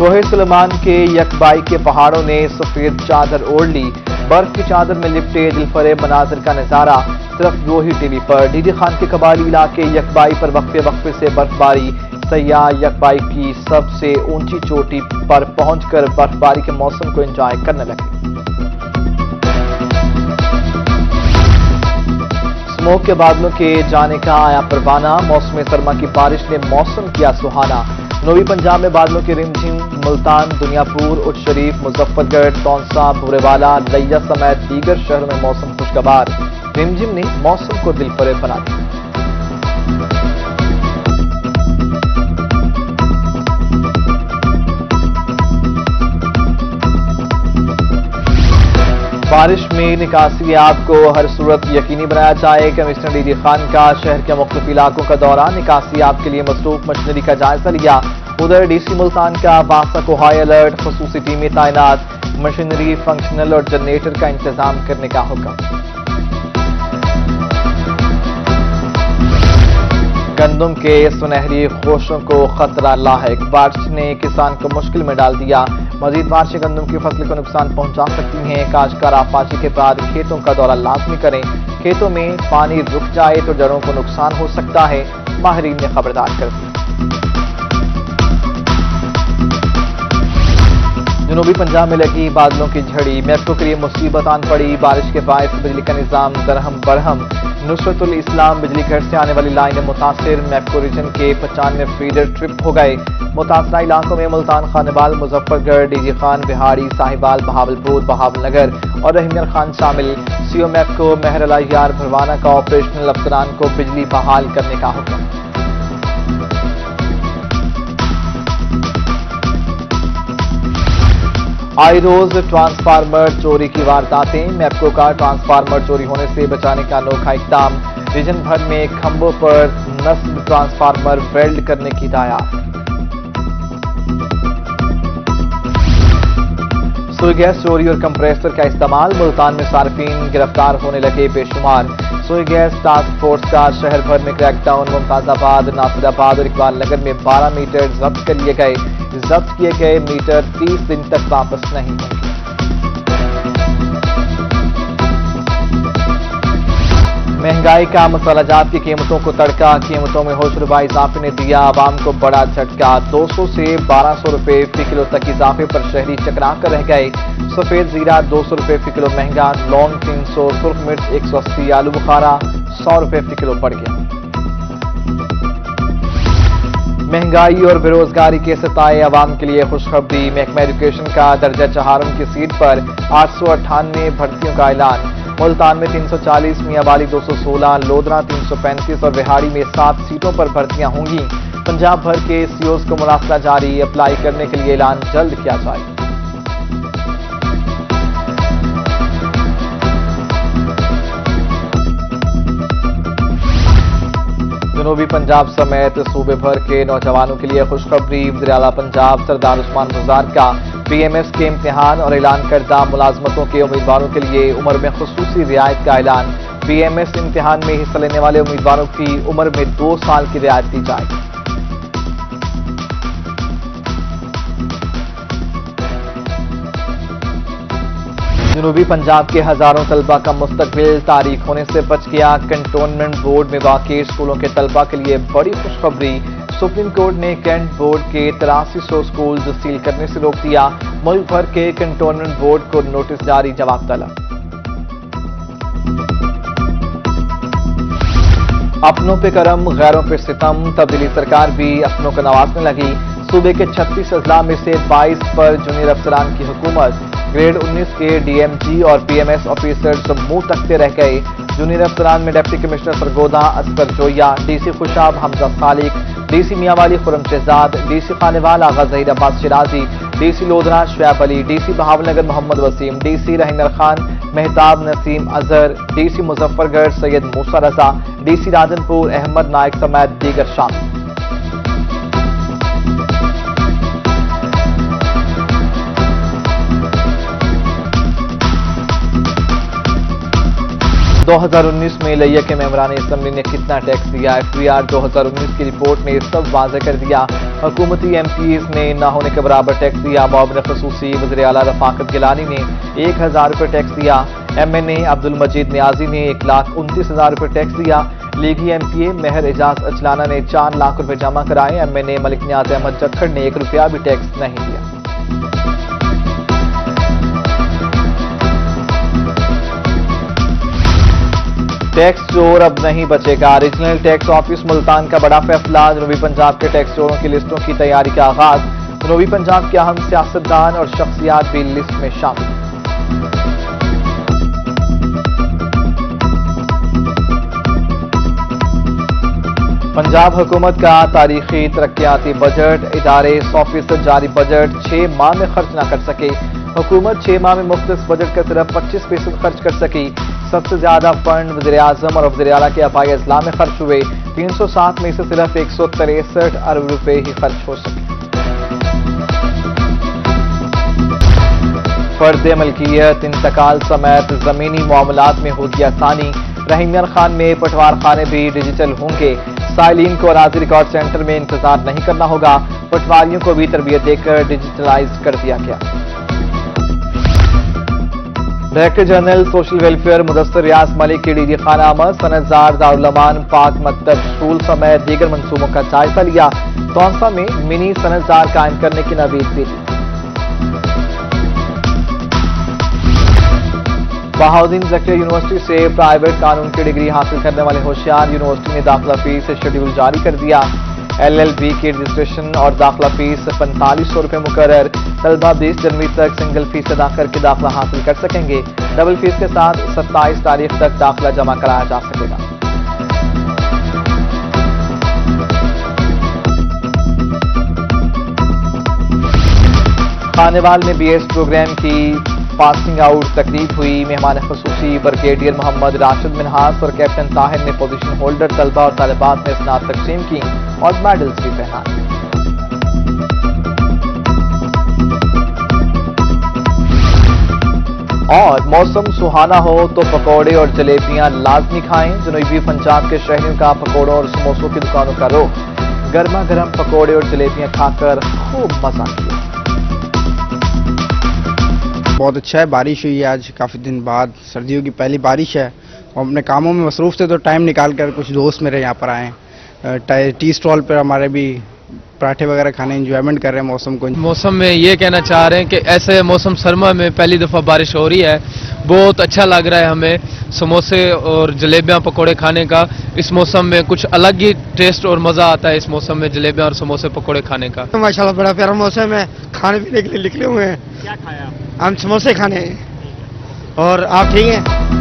दोहे सुलेमान के यकबाई के पहाड़ों ने सफेद चादर ओढ़ ली। बर्फ की चादर में लिपटे दिलफरेब मनाजिर का नजारा सिर्फ रोही टीवी पर। डीडी खान के कबाली इलाके यकबाई पर वक्फे वक्फे से बर्फबारी। सयाह यकबाई की सबसे ऊंची चोटी पर पहुंचकर बर्फबारी के मौसम को एंजॉय करने लगे। स्मोक के बादलों के जाने का आया परवाना। मौसम सरमा की बारिश ने मौसम किया सुहाना। नोवी पंजाब में बादलों की रिमझिम। मुल्तान, दुनियापुर, उच्च शरीफ, मुजफ्फरगढ़, तौनसा, भूरेवाला, लैया समेत दीगर शहरों में मौसम खुशगवार। रिमझिम ने मौसम को दिलफरेब बना दिया। बारिश में निकासी आब को हर सूरत यकीनी बनाया जाए। कमिश्नर डीडी खान का शहर के मुख्तलिफ इलाकों का दौरा। निकासी आब के लिए मसरूफ मशीनरी का जायजा लिया। उधर डीसी मुल्तान का वासा को हाई अलर्ट, खसूसी टीमें तैनात। मशीनरी, फंक्शनल और जनरेटर का इंतजाम करने का हुक्म। गंदम के सुनहरी खोशों को खतरा लाहिक। बारिश ने किसान को मुश्किल में डाल दिया। मजीद बारिशें गंदम की फसल को नुकसान पहुंचा सकती हैं। काश्तकार आपाशी के बाद खेतों का दौरा लाजमी करें। खेतों में पानी रुक जाए तो जड़ों को नुकसान हो सकता है, माहरीन ने खबरदार कर दी। जनूबी पंजाब में लगी बादलों की झड़ी। मेपको के लिए मुसीबत आन पड़ी। बारिश के बायस बिजली का निजाम दरहम बरहम। नुसरतुल इस्लाम बिजली घर से आने वाली लाइनें मुतासर। मेपको रीजन के 95 फीडर ट्रिप हो गए। मुतासरा इलाकों में मुल्तान, खानेवाल, मुजफ्फरगढ़, डीजी खान, बिहाड़ी, साहिवाल, बहावलपुर, बहावलनगर और रहीम यार खान शामिल। सीओ मेपको महरला यार भरवाना का ऑपरेशनल अफसरान को बिजली बहाल करने का हुक्म। आए रोज ट्रांसफार्मर चोरी की वारदातें। मेपको का ट्रांसफार्मर चोरी होने से बचाने का अनोखा इकदाम। रीजन भर में खंभों पर नस्ल ट्रांसफार्मर वेल्ड करने की हिदायत। सोई गैस चोरी और कंप्रेसर का इस्तेमाल। मुल्तान में सार्फिन गिरफ्तार होने लगे बेशुमार। सोई गैस टास्क फोर्स का शहर भर में क्रैकडाउन। मुमताजाबाद, नासिराबाद और इकबाल नगर में 12 मीटर जब्त कर लिए गए। जब्त किए गए मीटर 30 दिन तक वापस नहीं होंगे। महंगाई का मसाला जात की कीमतों को तड़का। कीमतों में होशरुबा इजाफे ने दिया आवाम को बड़ा झटका। 200 से 1200 रुपए फी किलो तक इजाफे पर शहरी चकरा कर रह गए। सफेद जीरा 200 रुपए फी किलो महंगा। लौंग 300, सुर्ख मिर्च 180, आलू बुखारा 100 रुपए फी किलो बढ़ गया। महंगाई और बेरोजगारी के सताए आवाम के लिए खुशखबरी। महकमा एजुकेशन का दर्जा चहारम की सीट पर 898 भर्तियों का ऐलान। मुल्तान में 340, मियांवाली 216, लोधरा 335 और बिहाड़ी में 7 सीटों पर भर्तियां होंगी। पंजाब भर के सीओज को मुरासला जारी। अप्लाई करने के लिए ऐलान जल्द किया जाए। जनूबी पंजाब समेत सूबे भर के नौजवानों के लिए खुशखबरी। वज़ीर आला पंजाब सरदार उस्मान बुज़दार का पीएमएस के इम्तिहान और ऐलान करदा मुलाजमतों के उम्मीदवारों के लिए उम्र में खुसूसी रियायत का ऐलान। पीएमएस इम्तिहान में हिस्सा लेने वाले उम्मीदवारों की उम्र में 2 साल की रियायत दी जाएगी। जनूबी पंजाब के हजारों तलबा का मुस्तकबिल तारीख होने से बच गया। कंटोनमेंट बोर्ड में वाकई स्कूलों के तलबा के लिए बड़ी खुशखबरी। सुप्रीम कोर्ट ने कैंट बोर्ड के 8300 स्कूल सील करने से रोक दिया। मुल्क भर के कंटोनमेंट बोर्ड को नोटिस जारी, जवाब तलब। अपनों पे करम, गैरों पे सितम। तब्दीली सरकार भी अपनों को नवाजने लगी। सूबे के 36 अजला में से 22 पर जूनियर अफसरान की हुकूमत। ग्रेड 19 के डीएमजी और पीएमएस ऑफिसर्स मुंह तकते रह गए। जूनियर अफसरान में deputy commissioner Sargodha Asghar Joya, DC Khushab Hamza Khaliq, DC Mianwali Khurram Shahzad, DC Khanewal Agha Zaheer Abbas Shirazi, DC Lodhran Shoaib Ali, DC Bahawalnagar Muhammad Waseem, DC Rahim Yar Khan Mehtab Naseem Azhar, DC Muzaffargarh Syed Musa Raza, DC Rajanpur Ahmed Nayak समेत दीगर शामिल। दो 2019 में लैया के मेम्बरान असेंबली ने कितना टैक्स दिया। एफबीआर 2019 की रिपोर्ट में सब वाज़े कर दिया। हुकूमती एमपीएस ने ना होने के बराबर टैक्स दिया। मुआविन खसूसी वज़ीर आला रफाकत गिलानी ने 1,000 रुपये टैक्स दिया। एमएनए अब्दुल मजीद न्याजी ने 1,29,000 रुपये टैक्स दिया। लीगी एमपीए मेहर एजाज अचलाना ने 4 लाख रुपये जमा कराए। एमएनए मलिक न्याज अहमद चखड़ ने 1 रुपया भी टैक्स नहीं दिया। टैक्स चोर अब नहीं बचेगा। रीजनल टैक्स ऑफिस मुल्तान का बड़ा फैसला। जनूबी पंजाब के टैक्स चोरों की लिस्टों की तैयारी का आगाज। जनूबी पंजाब के अहम सियासतदान और शख्सियात भी लिस्ट में शामिल। पंजाब हुकूमत का तारीखी तरक्याती बजट। इदारे 100% जारी बजट 6 माह में खर्च ना कर सके। हुकूमत 6 माह में मुख्तलिफ बजट का सिर्फ 25% खर्च कर सकी। सबसे ज्यादा फंड वज़ीर आज़म और वज़ीर आला के आपाई अजला में खर्च हुए। 307 में से सिर्फ 163 अरब रुपए ही खर्च हो सके। फर्द मलकियत इंतकाल समेत जमीनी मामलात में होगी आसानी। रहीम यार खान में पटवार खाने भी डिजिटल होंगे। साइलिन को राजी रिकॉर्ड सेंटर में इंतजार नहीं करना होगा। पटवारियों को भी तरबियत देकर डिजिटलाइज कर दिया गया। Director general social welfare Mudassar Riaz Malik के डीजी खाना आमद। सनतजार दारुलमान पाक मकतब स्कूल समेत दीगर मनसूबों का जायजा लिया। तौसा में मिनी सनतजार कायम करने की नवीद दी। बहाउद्दीन जकिया यूनिवर्सिटी से प्राइवेट कानून की डिग्री हासिल करने वाले होशियार। यूनिवर्सिटी ने दाखिला फीस से शेड्यूल जारी कर दिया। एलएलबी की रजिस्ट्रेशन और दाखिला फीस 4500 रुपये मुकर्रर। तलबा 20 जनवरी तक सिंगल फीस अदा करके दाखिला हासिल कर सकेंगे। डबल फीस के साथ 27 तारीख तक दाखिला जमा कराया जा सकेगा। खानेवाल में बीएस प्रोग्राम की पासिंग आउट तकरीब हुई। मेहमान खसूसी ब्रिगेडियर मोहम्मद राशिद मिनहास और कैप्टन ताहिर ने पोजीशन होल्डर तलबा और तालिबात में स्नात तकसीम की और मेडल्स भी पहनाए। और मौसम सुहाना हो तो पकौड़े और जलेबियां लाजमी खाएं। जनूबी पंजाब के शहरों का पकौड़ों और समोसों की दुकानों का रोक। गर्मा गर्म पकौड़े और जलेबियां खाकर खूब मजा किया। बहुत अच्छा है, बारिश हुई है आज काफ़ी दिन बाद, सर्दियों की पहली बारिश है। और अपने कामों में मसरूफ़ थे तो टाइम निकाल कर कुछ दोस्त मेरे यहाँ पर आए। टी स्टॉल पर हमारे भी पराठे वगैरह खाने, एंजॉयमेंट कर रहे हैं मौसम को। मौसम में ये कहना चाह रहे हैं कि ऐसे मौसम सरमा में पहली दफ़ा बारिश हो रही है, बहुत अच्छा लग रहा है हमें। समोसे और जलेबियाँ पकौड़े खाने का इस मौसम में कुछ अलग ही टेस्ट और मज़ा आता है। इस मौसम में जलेबियाँ और समोसे पकौड़े खाने का माशाल्लाह बड़ा प्यारा मौसम है। खाने पीने के लिए निकले हुए हैं। क्या खाया? हम समोसे खाने हैं। और आप ठीक हैं?